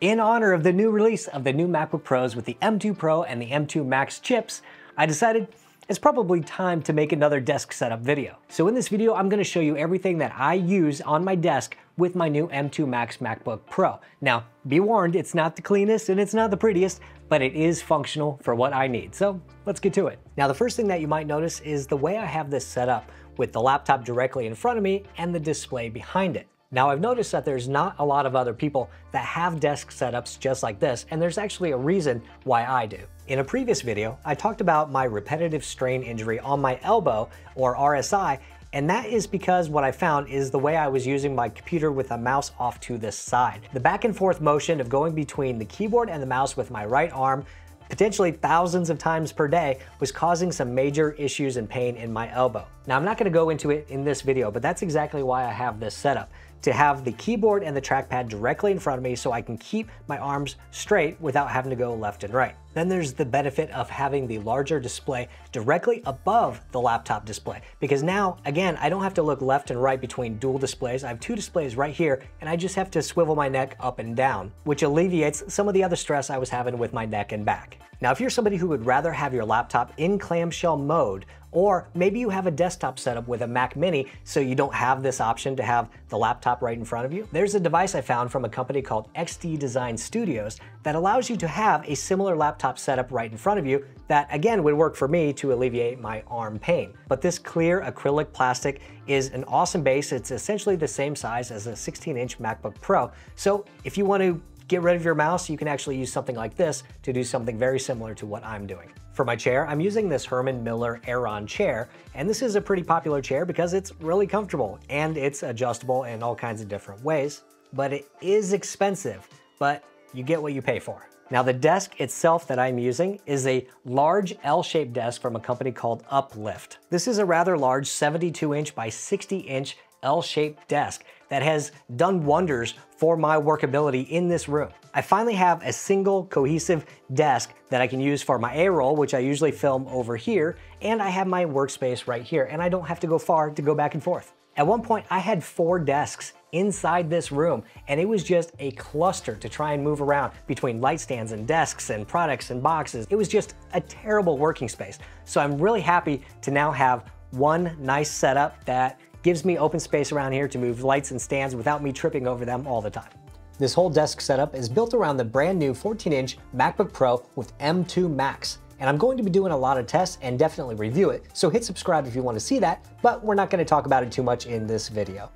In honor of the new release of the new MacBook Pros with the M2 Pro and the M2 Max chips, I decided it's probably time to make another desk setup video. So in this video, I'm gonna show you everything that I use on my desk with my new M2 Max MacBook Pro. Now, be warned, it's not the cleanest and it's not the prettiest, but it is functional for what I need. So let's get to it. Now, the first thing that you might notice is the way I have this set up with the laptop directly in front of me and the display behind it. Now, I've noticed that there's not a lot of other people that have desk setups just like this, and there's actually a reason why I do. In a previous video, I talked about my repetitive strain injury on my elbow, or RSI, and that is because what I found is the way I was using my computer with a mouse off to the side. The back and forth motion of going between the keyboard and the mouse with my right arm potentially thousands of times per day was causing some major issues and pain in my elbow. Now, I'm not gonna go into it in this video, but that's exactly why I have this setup, to have the keyboard and the trackpad directly in front of me so I can keep my arms straight without having to go left and right. Then there's the benefit of having the larger display directly above the laptop display, because now, again, I don't have to look left and right between dual displays. I have two displays right here, and I just have to swivel my neck up and down, which alleviates some of the other stress I was having with my neck and back. Now, if you're somebody who would rather have your laptop in clamshell mode, or maybe you have a desktop setup with a Mac mini, so you don't have this option to have the laptop right in front of you, there's a device I found from a company called XD Design Studios that allows you to have a similar laptop setup right in front of you that, again, would work for me to alleviate my arm pain. But this clear acrylic plastic is an awesome base. It's essentially the same size as a 16-inch MacBook Pro. So if you want to get rid of your mouse, you can actually use something like this to do something very similar to what I'm doing. For my chair, I'm using this Herman Miller Aeron chair, and this is a pretty popular chair because it's really comfortable and it's adjustable in all kinds of different ways, but it is expensive, but you get what you pay for. Now, the desk itself that I'm using is a large L-shaped desk from a company called Uplift. This is a rather large 72-inch by 60-inch L-shaped desk that has done wonders for my workability in this room. I finally have a single cohesive desk that I can use for my A-roll, which I usually film over here, and I have my workspace right here, and I don't have to go far to go back and forth. At one point, I had 4 desks inside this room, and it was just a cluster to try and move around between light stands and desks and products and boxes. It was just a terrible working space. So I'm really happy to now have one nice setup that gives me open space around here to move lights and stands without me tripping over them all the time. This whole desk setup is built around the brand new 14-inch MacBook Pro with M2 Max. And I'm going to be doing a lot of tests and definitely review it, so hit subscribe if you want to see that, but we're not going to talk about it too much in this video.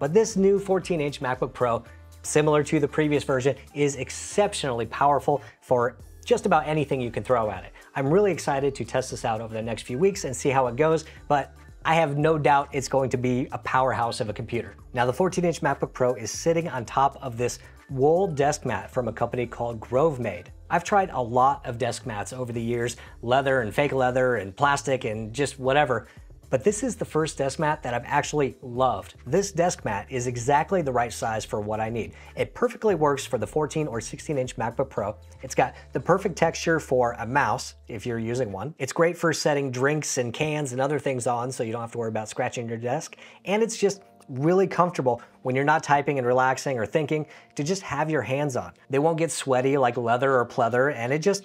But this new 14-inch MacBook Pro, similar to the previous version, is exceptionally powerful for just about anything you can throw at it. I'm really excited to test this out over the next few weeks and see how it goes, but I have no doubt it's going to be a powerhouse of a computer. Now, the 14-inch MacBook Pro is sitting on top of this wool desk mat from a company called Grovemade. I've tried a lot of desk mats over the years, leather and fake leather and plastic and just whatever, but this is the first desk mat that I've actually loved. This desk mat is exactly the right size for what I need. It perfectly works for the 14 or 16-inch MacBook Pro. It's got the perfect texture for a mouse, if you're using one. It's great for setting drinks and cans and other things on so you don't have to worry about scratching your desk. And it's just really comfortable when you're not typing and relaxing or thinking to just have your hands on. They won't get sweaty like leather or pleather, and it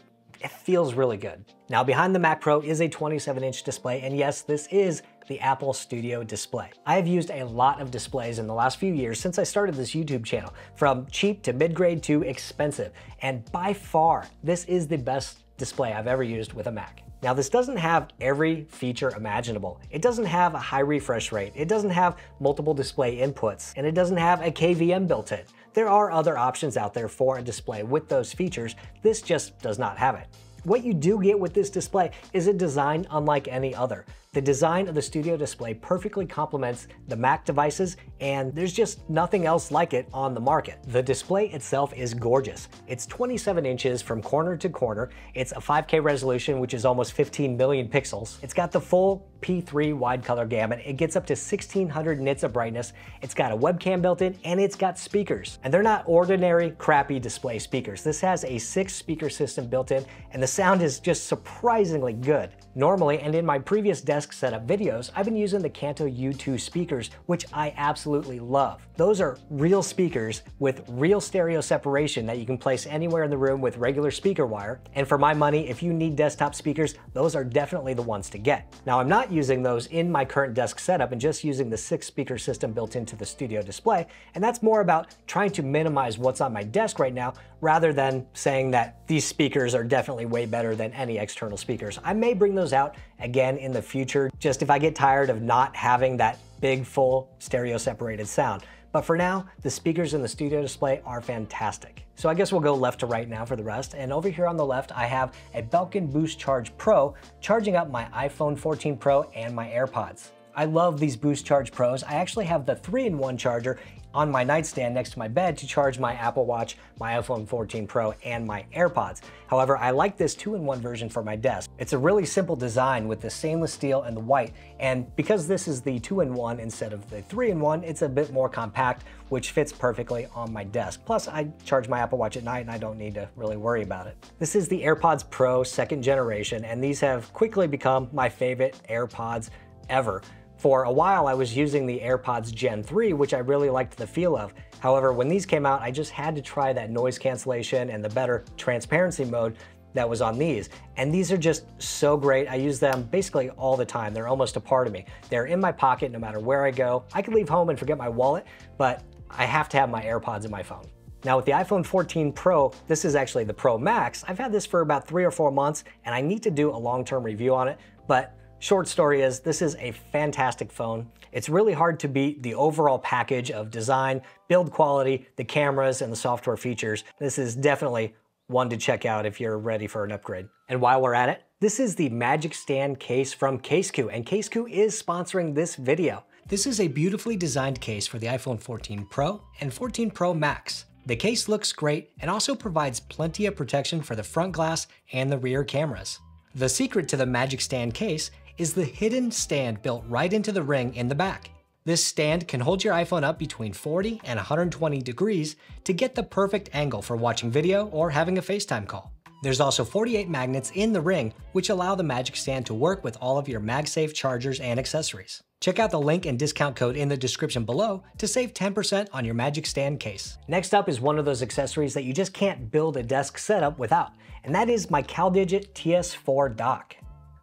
feels really good. Now, behind the Mac Pro is a 27-inch display, and yes, this is the Apple Studio Display. I have used a lot of displays in the last few years since I started this YouTube channel, from cheap to mid-grade to expensive, and by far, this is the best display I've ever used with a Mac. Now, this doesn't have every feature imaginable. It doesn't have a high refresh rate. It doesn't have multiple display inputs, and it doesn't have a KVM built in. There are other options out there for a display with those features. This just does not have it. What you do get with this display is a design unlike any other. The design of the Studio Display perfectly complements the Mac devices, and there's just nothing else like it on the market. The display itself is gorgeous. It's 27 inches from corner to corner. It's a 5K resolution, which is almost 15 million pixels. It's got the full P3 wide color gamut. It gets up to 1600 nits of brightness. It's got a webcam built in, and it's got speakers. And they're not ordinary, crappy display speakers. This has a 6-speaker system built in, and the sound is just surprisingly good. Normally, and in my previous desk desk setup videos, I've been using the Kanto U2 speakers, which I absolutely love. Those are real speakers with real stereo separation that you can place anywhere in the room with regular speaker wire. And for my money, if you need desktop speakers, those are definitely the ones to get. Now, I'm not using those in my current desk setup and just using the 6-speaker system built into the Studio Display. And that's more about trying to minimize what's on my desk right now, rather than saying that these speakers are definitely way better than any external speakers. I may bring those out again in the future, just if I get tired of not having that big, full, stereo separated sound. But for now, the speakers in the Studio Display are fantastic. So I guess we'll go left to right now for the rest. And over here on the left, I have a Belkin Boost Charge Pro charging up my iPhone 14 Pro and my AirPods. I love these Boost Charge Pros. I actually have the 3-in-1 charger on my nightstand next to my bed to charge my Apple Watch, my iPhone 14 Pro, and my AirPods. However, I like this 2-in-1 version for my desk. It's a really simple design with the stainless steel and the white, and because this is the 2-in-1 instead of the 3-in-1, it's a bit more compact, which fits perfectly on my desk. Plus, I charge my Apple Watch at night and I don't need to really worry about it. This is the AirPods Pro 2nd generation, and these have quickly become my favorite AirPods ever. For a while, I was using the AirPods Gen 3, which I really liked the feel of. However, when these came out, I just had to try that noise cancellation and the better transparency mode that was on these. And these are just so great. I use them basically all the time. They're almost a part of me. They're in my pocket no matter where I go. I could leave home and forget my wallet, but I have to have my AirPods in my phone. Now with the iPhone 14 Pro, this is actually the Pro Max. I've had this for about 3 or 4 months, and I need to do a long-term review on it, but short story is, this is a fantastic phone. It's really hard to beat the overall package of design, build quality, the cameras, and the software features. This is definitely one to check out if you're ready for an upgrade. And while we're at it, this is the Magic Stand Case from Casekoo, and Casekoo is sponsoring this video. This is a beautifully designed case for the iPhone 14 Pro and 14 Pro Max. The case looks great and also provides plenty of protection for the front glass and the rear cameras. The secret to the Magic Stand Case is the hidden stand built right into the ring in the back. This stand can hold your iPhone up between 40 and 120 degrees to get the perfect angle for watching video or having a FaceTime call. There's also 48 magnets in the ring, which allow the Magic Stand to work with all of your MagSafe chargers and accessories. Check out the link and discount code in the description below to save 10% on your Magic Stand Case. Next up is one of those accessories that you just can't build a desk setup without, and that is my CalDigit TS4 dock.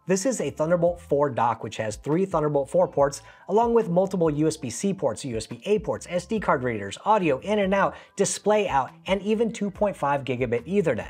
This is a Thunderbolt 4 dock, which has 3 Thunderbolt 4 ports, along with multiple USB-C ports, USB-A ports, SD card readers, audio in and out, display out, and even 2.5 gigabit Ethernet.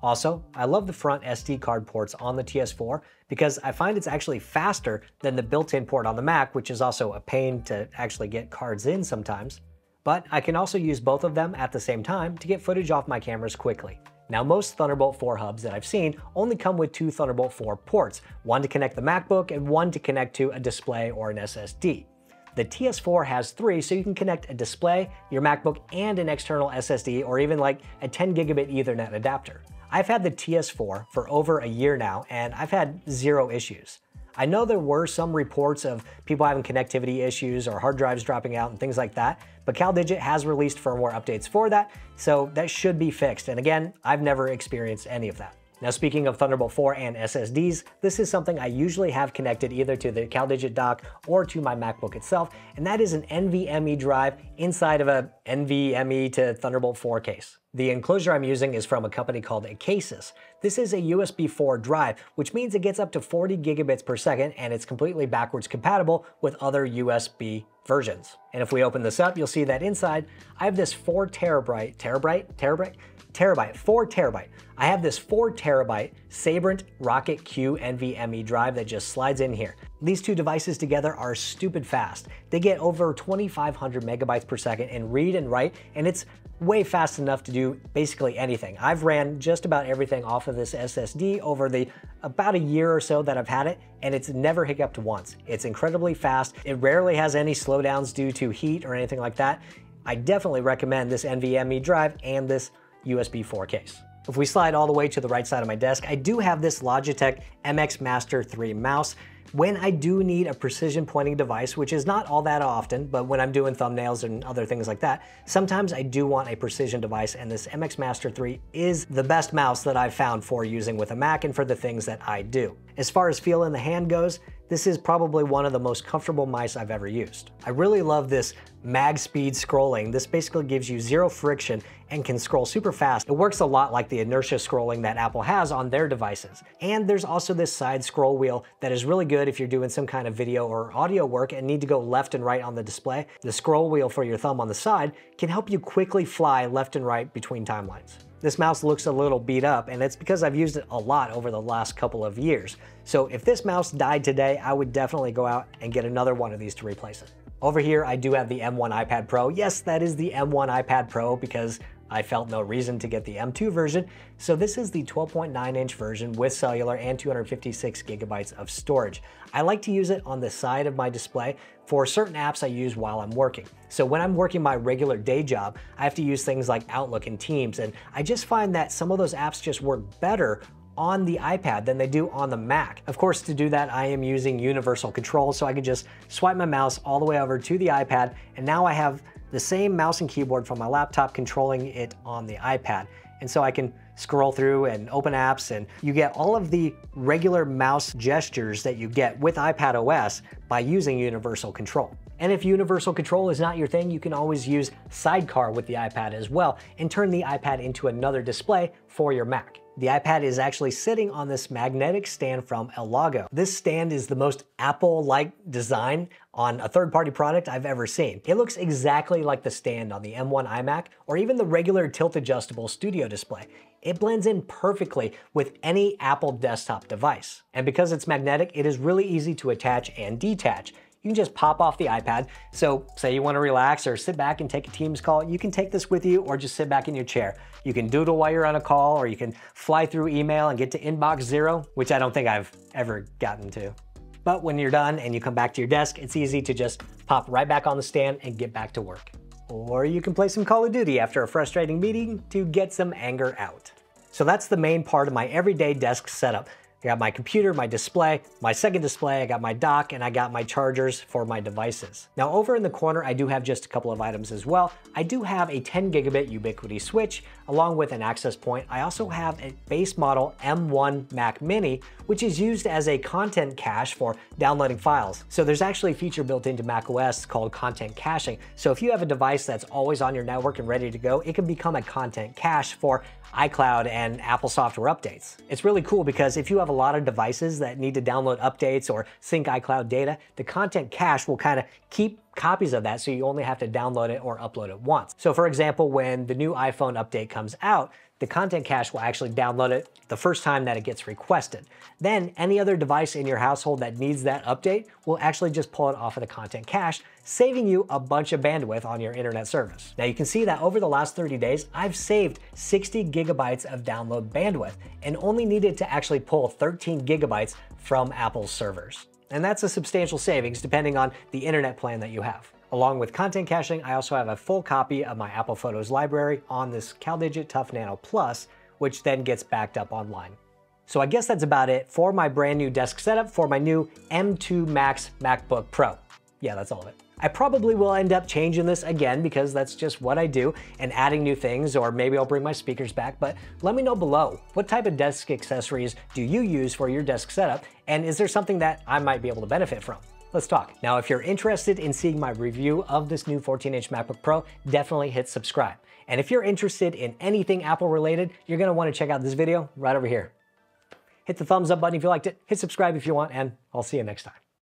Also, I love the front SD card ports on the TS4 because I find it's actually faster than the built-in port on the Mac, which is also a pain to actually get cards in sometimes. But I can also use both of them at the same time to get footage off my cameras quickly. Now, most Thunderbolt 4 hubs that I've seen only come with 2 Thunderbolt 4 ports, one to connect the MacBook and one to connect to a display or an SSD. The TS4 has 3, so you can connect a display, your MacBook, and an external SSD, or even like a 10 gigabit Ethernet adapter. I've had the TS4 for over a year now, and I've had 0 issues. I know there were some reports of people having connectivity issues or hard drives dropping out and things like that, but CalDigit has released firmware updates for that, so that should be fixed. And again, I've never experienced any of that. Now, speaking of Thunderbolt 4 and SSDs, this is something I usually have connected either to the CalDigit dock or to my MacBook itself, and that is an NVMe drive inside of a NVMe to Thunderbolt 4 case. The enclosure I'm using is from a company called Acasis. This is a USB 4 drive, which means it gets up to 40 gigabits per second, and it's completely backwards compatible with other USB versions. And if we open this up, you'll see that inside, I have this 4 terabyte Sabrent Rocket Q NVMe drive that just slides in here. These two devices together are stupid fast. They get over 2,500 megabytes per second in read and write, and it's way fast enough to do basically anything. I've ran just about everything off of this SSD over the about a year or so that I've had it, and it's never hiccuped once. It's incredibly fast. It rarely has any slowdowns due to heat or anything like that. I definitely recommend this NVMe drive and this USB 4 case. If we slide all the way to the right side of my desk, I do have this Logitech MX Master 3 mouse. When I do need a precision pointing device, which is not all that often, but when I'm doing thumbnails and other things like that, sometimes I do want a precision device, and this MX Master 3 is the best mouse that I've found for using with a Mac and for the things that I do. As far as feel in the hand goes, This is probably one of the most comfortable mice I've ever used. I really love this mag speed scrolling. This basically gives you zero friction and can scroll super fast. It works a lot like the inertia scrolling that Apple has on their devices. And there's also this side scroll wheel that is really good if you're doing some kind of video or audio work and need to go left and right on the display. The scroll wheel for your thumb on the side can help you quickly fly left and right between timelines. This mouse looks a little beat up, and it's because I've used it a lot over the last couple of years. So if this mouse died today, I would definitely go out and get another one of these to replace it. Over here, I do have the M1 iPad Pro. Yes, that is the M1 iPad Pro because I felt no reason to get the M2 version. So this is the 12.9-inch version with cellular and 256 gigabytes of storage. I like to use it on the side of my display for certain apps I use while I'm working. So when I'm working my regular day job, I have to use things like Outlook and Teams, and I just find that some of those apps just work better on the iPad than they do on the Mac. Of course, to do that, I am using Universal Control, so I can just swipe my mouse all the way over to the iPad, and now I have the same mouse and keyboard from my laptop controlling it on the iPad. And so I can scroll through and open apps, and you get all of the regular mouse gestures that you get with iPad OS by using Universal Control. And if Universal Control is not your thing, you can always use Sidecar with the iPad as well and turn the iPad into another display for your Mac. The iPad is actually sitting on this magnetic stand from Elago. This stand is the most Apple-like design on a third-party product I've ever seen. It looks exactly like the stand on the M1 iMac or even the regular tilt-adjustable studio display. It blends in perfectly with any Apple desktop device. And because it's magnetic, it is really easy to attach and detach. You can just pop off the iPad. So say you want to relax or sit back and take a Teams call, you can take this with you or just sit back in your chair. You can doodle while you're on a call, or you can fly through email and get to inbox zero, which I don't think I've ever gotten to. But when you're done and you come back to your desk, it's easy to just pop right back on the stand and get back to work. Or you can play some Call of Duty after a frustrating meeting to get some anger out. So that's the main part of my everyday desk setup. I got my computer, my display, my second display, I got my dock, and I got my chargers for my devices. Now over in the corner, I do have just a couple of items as well. I do have a 10 gigabit Ubiquiti switch along with an access point. I also have a base model M1 Mac mini, which is used as a content cache for downloading files. So there's actually a feature built into macOS called content caching. So if you have a device that's always on your network and ready to go, it can become a content cache for iCloud and Apple software updates. It's really cool because if you have a lot of devices that need to download updates or sync iCloud data, the content cache will kind of keep copies of that so you only have to download it or upload it once. So for example, when the new iPhone update comes out, the content cache will actually download it the first time that it gets requested. Then any other device in your household that needs that update will actually just pull it off of the content cache, saving you a bunch of bandwidth on your internet service. Now you can see that over the last 30 days, I've saved 60 gigabytes of download bandwidth and only needed to actually pull 13 gigabytes from Apple's servers. And that's a substantial savings depending on the internet plan that you have. Along with content caching, I also have a full copy of my Apple Photos library on this CalDigit TUF Nano Plus, which then gets backed up online. So I guess that's about it for my brand new desk setup for my new M2 Max MacBook Pro. Yeah, that's all of it. I probably will end up changing this again because that's just what I do, and adding new things, or maybe I'll bring my speakers back, but let me know below, what type of desk accessories do you use for your desk setup, and is there something that I might be able to benefit from? Let's talk. Now, if you're interested in seeing my review of this new 14-inch MacBook Pro, definitely hit subscribe. And if you're interested in anything Apple related, you're gonna wanna check out this video right over here. Hit the thumbs up button if you liked it, hit subscribe if you want, and I'll see you next time.